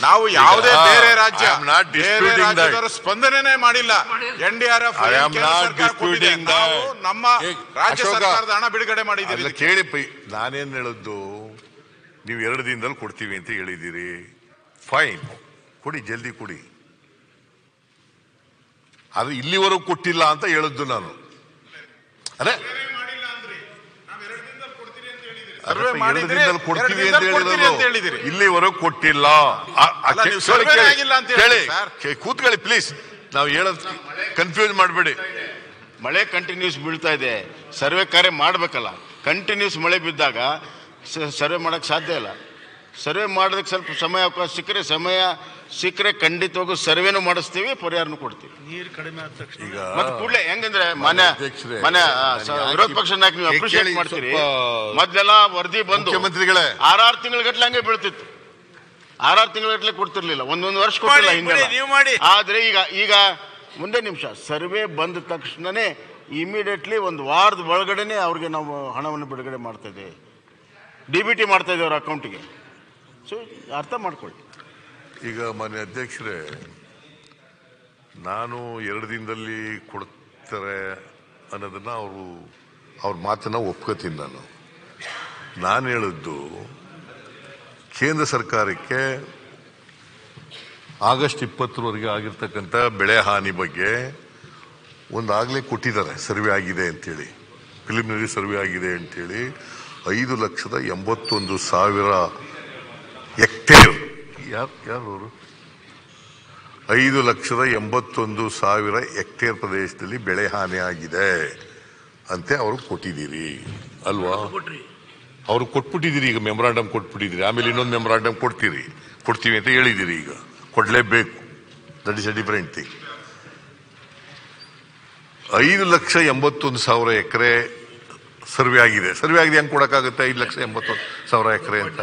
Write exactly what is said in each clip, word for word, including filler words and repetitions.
Now, I am not disputing that. I am not disputing that. Fine. Kudi jaldi kudi. Adu illivaru kottilla anta heliddu nanu. Are survey ಮಾಡಿದ್ರೆ ಕೊಡ್ತೀವಿ ಅಂತ ಹೇಳಿದ್ರು ಇಲ್ಲಿವರೆಗೂ ಕೊಟ್ಟಿಲ್ಲ survey ಆಗಿಲ್ಲ ಅಂತ ಹೇಳಿ ಕೂತ್ಕೊಳ್ಳಿ please ನಾವು ಹೇಳೋದು ಕನ್ಫ್ಯೂಸ್ ಮಾಡಬೇಡಿ ಮಳೆ ಕಂಟಿನ್ಯೂಸ್ ಬೀಳ್ತಾ ಇದೆ ಸರ್ವೆ ಕಾರ್ಯ ಮಾಡಬೇಕಲ್ಲ ಕಂಟಿನ್ಯೂಸ್ ಮಳೆ ಬಿದ್ದಾಗ ಸರ್ವೆ ಮಾಡಕ್ಕೆ ಸಾಧ್ಯ ಇಲ್ಲ ಸರ್ವೆ ಮಾಡೋದಕ್ಕೆ ಸ್ವಲ್ಪ ಸಮಯ ಅವಕಾಶ ಸಿಕ್ಕರೆ ಸಮಯ ಸಿಕ್ಕರೆ ಖಂಡಿತವಾಗೂ ಸರ್ವೆನೂ ಮಾಡಿಸ್ತೀವಿ ಪರಿಹಾರನೂ ಕೊಡ್ತೀವಿ ನೀರು ಕಡಿಮೆ ಆದ ತಕ್ಷಣ ಈಗ ಮತ್ತೆ ಕೂಡಲೇ ಹೆಂಗಂದ್ರೆ ಮಾನ್ಯ ಮಾನ್ಯ ವಿರೋಧ ಪಕ್ಷ ನಾಯಕರು ಅಪ್ರಿಶಿಯೇಟ್ ಮಾಡ್ತೀರಿ ಮೊದಲೆಲ್ಲ ವರದಿ ಬಂದು ಮುಖ್ಯಮಂತ್ರಿಗಳೇ ಆರು ಆರು ತಿಂಗಳ ಗಟ್ಟಲೆ ಹಂಗೇ ಬೀಳ್ತಿತ್ತು ಆರು ಆರು ತಿಂಗಳ ಗಟ್ಟಲೆ ಕೊಡ್ತಿರಲಿಲ್ಲ ಒಂದೊಂದು ವರ್ಷ ಕೊಡ್ತಿರಲಿಲ್ಲ ಹಿಂದೆ ನೀವು ಮಾಡಿ ಆದ್ರೆ ಈಗ ಈಗ ಮುಂದೆ ನಿಮಿಷ ಸರ್ವೆ ಬಂದ ತಕ್ಷಣನೇ ಇಮಿಡಿಯೇಟ್ಲಿ ಒಂದು ವಾರದ ಒಳಗಡೆನೇ ಅವರಿಗೆ ನಾವು ಹಣವನ್ನು ಬಿಡುಗಡೆ ಮಾಡ್ತಾ ಇದ್ದೀವಿ ಡಿಬಿಟಿ ಮಾಡ್ತಾ ಇದ್ದೀವಿ ಅವರ ಅಕೌಂಟಿಗೆ So, ಅರ್ಥ ಮಾಡ್ಕೊಳ್ಳಿ ಈಗ ಮಾನ್ಯ ಅಧ್ಯಕ್ಷರೇ ನಾನು ಎರಡು ದಿನದಲ್ಲಿ ಕೊಡ್ತಾರೆ ಅನ್ನೋದನ್ನ ಅವರು ಅವ್ರ ಮಾತನ್ನ ಒಪ್ಕೋತೀನಿ ನಾನು ನಾನು ಹೇಳಿದ್ದು ಕೇಂದ್ರ ಸರ್ಕಾರಕ್ಕೆ ಆಗಸ್ಟ್ ಇಪ್ಪತ್ತರವರೆಗೆ ಆಗಿರ್ತಕ್ಕಂಥ ಬೆಳೆ ಹಾನಿ ಬಗ್ಗೆ ಒಂದಾಗಲೇ ಕೊಟ್ಟಿದ್ದಾರೆ ಸರ್ವೆ ಆಗಿದೆ ಅಂತೇಳಿ ಪ್ರಿಲಿಮಿನರಿ ಸರ್ವೆ ಆಗಿದೆ ಅಂತೇಳಿ ಐದು ಲಕ್ಷದ ಎಂಬತ್ತೊಂದು ಸಾವಿರ ಹೆಕ್ಟೇರ್ ಯಾರು ಯಾರವರು ಐದು ಲಕ್ಷದ ಎಂಬತ್ತೊಂದು ಸಾವಿರ ಹೆಕ್ಟೇರ್ ಪ್ರದೇಶದಲ್ಲಿ ಬೆಳೆ ಹಾನಿ ಆಗಿದೆ ಅಂತೆ ಅವರು ಕೊಟ್ಟಿದ್ದೀರಿ ಅಲ್ವಾ ಅವರು ಕೊಟ್ಬಿಟ್ಟಿದ್ದೀರಿ ಈಗ ಮೆಮೊರಾಂಡಮ್ ಕೊಟ್ಬಿಟ್ಟಿದ್ದೀರಿ ಆಮೇಲೆ ಇನ್ನೊಂದು ಮೆಮೊರಾಂಡಮ್ ಕೊಡ್ತೀರಿ ಕೊಡ್ತೀವಿ ಅಂತ ಹೇಳಿದ್ದೀರಿ ಈಗ ಕೊಡಲೇಬೇಕು that is a different thing ಐದು ಲಕ್ಷ ಎಂಬತ್ತೊಂದು ಸಾವಿರ ಎಕರೆ ಸರ್ವೆ ಆಗಿದೆ ಸರ್ವೆ ಆಗಿದೆ ಹೆಂಗೆ ಕೊಡೋಕ್ಕಾಗುತ್ತೆ ಐದು ಲಕ್ಷ ಎಂಬತ್ತೊಂದು ಸಾವಿರ ಎಕರೆ ಅಂತ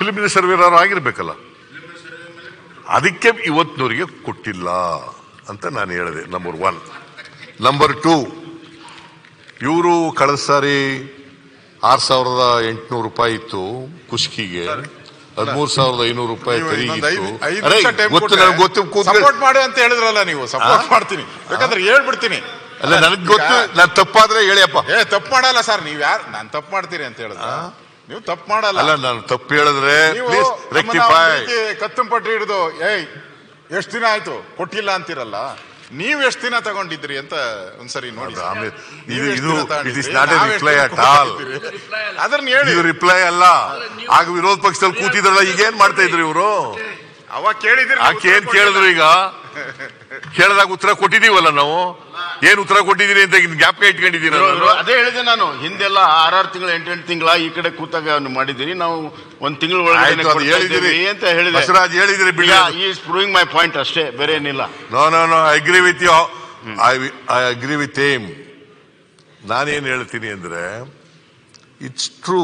ಪ್ರಿಲಿಮಿನರಿ ಸರ್ವೇರಾರು ಆಗಿರಬೇಕಲ್ಲ ಅದಕ್ಕೆ ಇವತ್ತಿನವರಿಗೆ ಕೊಟ್ಟಿಲ್ಲ ಅಂತ ನಾನು ಹೇಳಿದೆ ನಂಬರ್ ಒನ್ ನಂಬರ್ ಟೂ ಇವರು ಕಳೆದ ಸಾರಿ ಆರು ಸಾವಿರದ ಎಂಟುನೂರು ರೂಪಾಯಿ ಇತ್ತು ಕುಷ್ಕಿಗೆ ಹದಿಮೂರು ಸಾವಿರದ ಐನೂರು ರೂಪಾಯಿ ಹೇಳ್ಬಿಡ್ತೀನಿ ಅಲ್ಲ ನನಗೆ ಗೊತ್ತು ನಾನು ತಪ್ಪಾದ್ರೆ ಹೇಳಿಯಪ್ಪ ತಪ್ಪು ಮಾಡಲ್ಲ ಸರ್ ನೀವು ಯಾರು ನಾನು ತಪ್ಪು ಮಾಡ್ತೀನಿ ಅಂತ ಹೇಳಿದ ನೀವು ತಪ್ಪು ಮಾಡಲ್ಲ ಅಲ್ಲ ನಾನು ತಪ್ಪು ಹೇಳಿದ್ರೆ ಕತ್ತಂಪಟ್ಟಿ ಹಿಡಿದು ಏಯ್ ಎಷ್ಟು ದಿನ ಆಯ್ತು ಕೊಟ್ಟಿಲ್ಲ ಅಂತಿರಲ್ಲ ನೀವು ಎಷ್ಟು ದಿನ ತಗೊಂಡಿದ್ರಿ ಅಂತ ಒಂದ್ಸರಿ ನೋಡಿ ಅದನ್ನ ಹೇಳಿ ರಿಪ್ಲೈ ಅಲ್ಲ ಆಗ ವಿರೋಧ ಪಕ್ಷದಲ್ಲಿ ಕೂತಿದ್ರಲ್ಲ ಈಗ ಏನ್ ಮಾಡ್ತಾ ಇದ್ರು ಇವರು ಅವಾಗ ಕೇಳಿದ್ರಿ ಏನ್ ಕೇಳಿದ್ರು ಈಗ ಕೇಳಿದಾಗ ಉತ್ತರ ಕೊಟ್ಟಿದೀವಲ್ಲ ನಾವು ಏನ್ ಉತ್ತರ ಕೊಟ್ಟಿದೀನಿ ಅಂತ ಜ್ಞಾಪಕ ಇಟ್ಕೊಂಡಿದ್ದೀನಿ ಅದೇ ಹೇಳಿದೆ ನಾನು ಹಿಂದೆಲ್ಲ ಆರಾರು ತಿಂಗಳು ಎಂಟೆಂಟು ತಿಂಗಳ ಈ ಕಡೆ ಕೂತಾಗ ಮಾಡಿದೀನಿ ನಾವು ಒಂದ್ ತಿಂಗಳು ಅಂತ ಹೇಳಿದ್ರಿ ಮೈ ಪಾಯಿಂಟ್ ಅಷ್ಟೇ ಬೇರೆ ಏನಿಲ್ಲ no no no I agree with you I agree with ಏಮ್ ನಾನೇನ್ ಹೇಳ್ತೀನಿ ಅಂದ್ರೆ ಇಟ್ಸ್ ಟ್ರೂ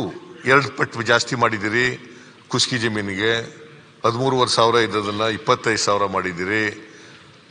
ಎರಡು ಪಟ್ಟು ಜಾಸ್ತಿ ಮಾಡಿದಿರಿ ಕುಸ್ಕಿ ಜಮೀನಿಗೆ ಹದಿಮೂರುವರೆ ಸಾವಿರ ಇದ್ದದನ್ನ ಇಪ್ಪತ್ತೈದು ಸಾವಿರ ಮಾಡಿದಿರಿ